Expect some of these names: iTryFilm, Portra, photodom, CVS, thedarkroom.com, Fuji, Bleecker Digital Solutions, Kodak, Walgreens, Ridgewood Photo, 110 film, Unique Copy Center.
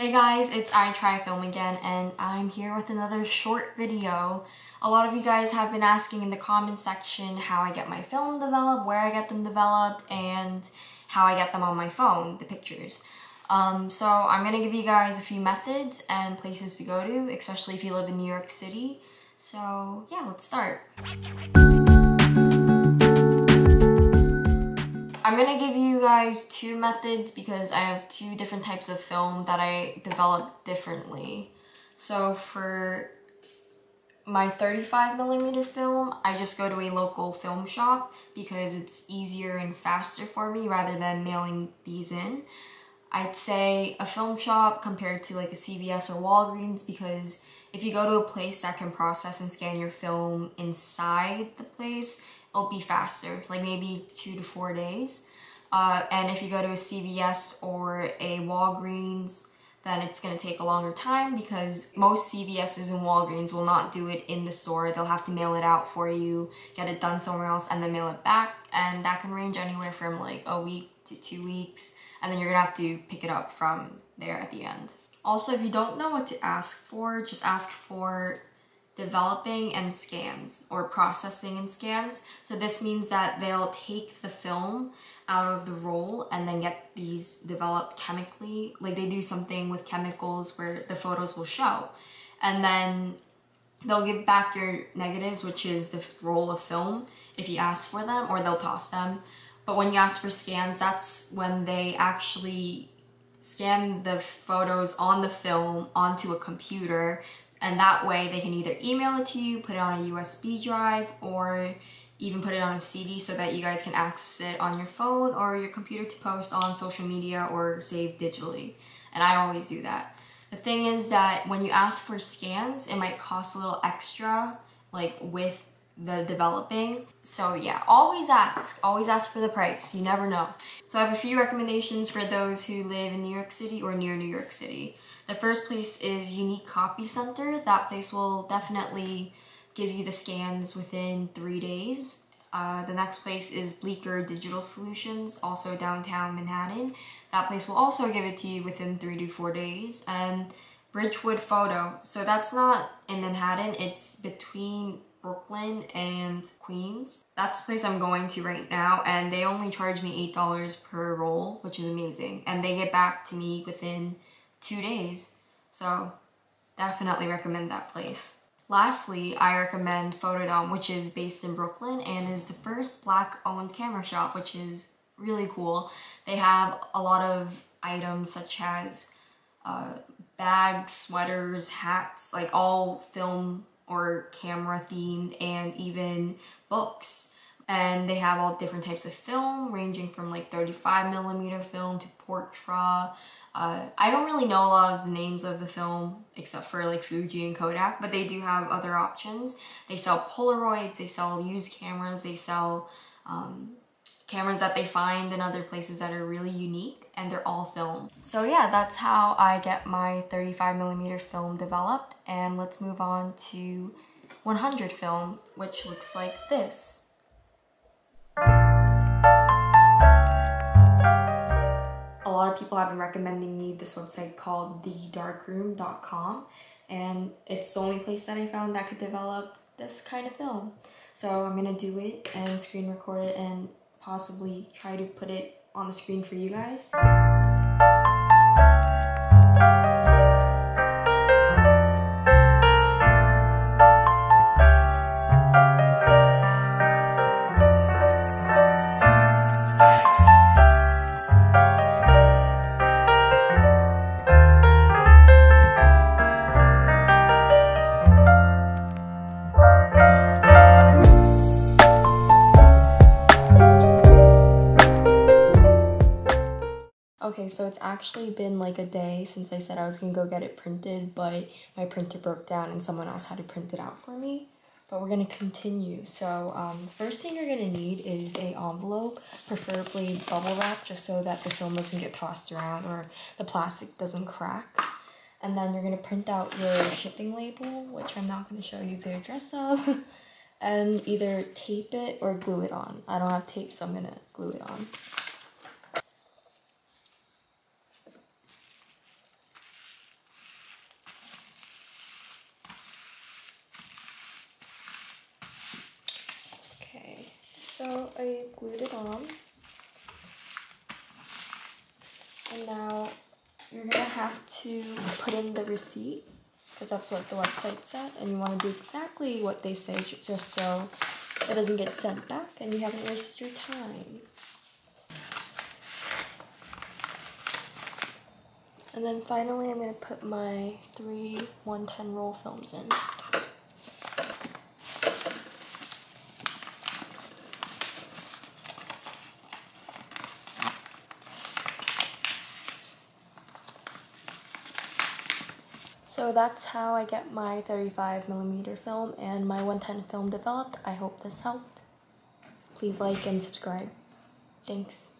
Hey guys, it's iTryFilm again, and I'm here with another short video. A lot of you guys have been asking in the comments section how I get my film developed, where I get them developed, and how I get them on my phone, the pictures. So I'm gonna give you guys a few methods and places to go to, especially if you live in New York City. So yeah, let's start. I'm gonna give you guys two methods because I have two different types of film that I develop differently. So for my 35mm film, I just go to a local film shop because it's easier and faster for me rather than mailing these in. I'd say a film shop compared to like a CVS or Walgreens, because if you go to a place that can process and scan your film inside the place, it'll be faster, like maybe 2 to 4 days. And if you go to a CVS or a Walgreens, then it's gonna take a longer time because most CVS's and Walgreens will not do it in the store. They'll have to mail it out for you, get it done somewhere else, and then mail it back. And that can range anywhere from like a week to 2 weeks. And then you're gonna have to pick it up from there at the end. Also, if you don't know what to ask for, just ask for developing and scans, or processing and scans. So this means that they'll take the film out of the roll and then get these developed chemically. Like they do something with chemicals where the photos will show. And then they'll give back your negatives, which is the roll of film, if you ask for them, or they'll toss them. But when you ask for scans, that's when they actually scan the photos on the film onto a computer. And that way they can either email it to you, put it on a USB drive, or even put it on a CD so that you guys can access it on your phone or your computer to post on social media or save digitally. And I always do that. The thing is that when you ask for scans, it might cost a little extra, like with the developing. So yeah, always ask for the price. You never know. So I have a few recommendations for those who live in New York City or near New York City. The first place is Unique Copy Center. That place will definitely give you the scans within 3 days. The next place is Bleecker Digital Solutions, also downtown Manhattan. That place will also give it to you within 3 to 4 days. And Ridgewood Photo. So that's not in Manhattan, it's between Brooklyn and Queens. That's the place I'm going to right now, and they only charge me $8 per roll, which is amazing. And they get back to me within 2 days, so definitely recommend that place. Lastly, I recommend Photodom, which is based in Brooklyn and is the first Black-owned camera shop, which is really cool. They have a lot of items such as bags, sweaters, hats, like all film or camera themed, and even books. And they have all different types of film, ranging from like 35mm film to Portra. I don't really know a lot of the names of the film except for like Fuji and Kodak, but they do have other options. They sell Polaroids, they sell used cameras, they sell cameras that they find in other places that are really unique, and they're all film. So yeah, that's how I get my 35mm film developed, and let's move on to 100 film, which looks like this. A lot of people have been recommending me this website called thedarkroom.com, and it's the only place that I found that could develop this kind of film. So I'm gonna do it and screen record it and possibly try to put it on the screen for you guys. So it's actually been like a day since I said I was gonna go get it printed, but my printer broke down and someone else had to print it out for me. But we're gonna continue. So the first thing you're gonna need is an envelope, preferably bubble wrap, just so that the film doesn't get tossed around or the plastic doesn't crack. And then you're gonna print out your shipping label, which I'm not gonna show you the address of, and either tape it or glue it on. I don't have tape, so I'm gonna glue it on. So I glued it on. And now you're gonna have to put in the receipt, because that's what the website said, and you want to do exactly what they say just so it doesn't get sent back and you haven't wasted your time. And then finally I'm going to put my 3 110mm roll films in. So that's how I get my 35mm film and my 110 film developed. I hope this helped. Please like and subscribe. Thanks.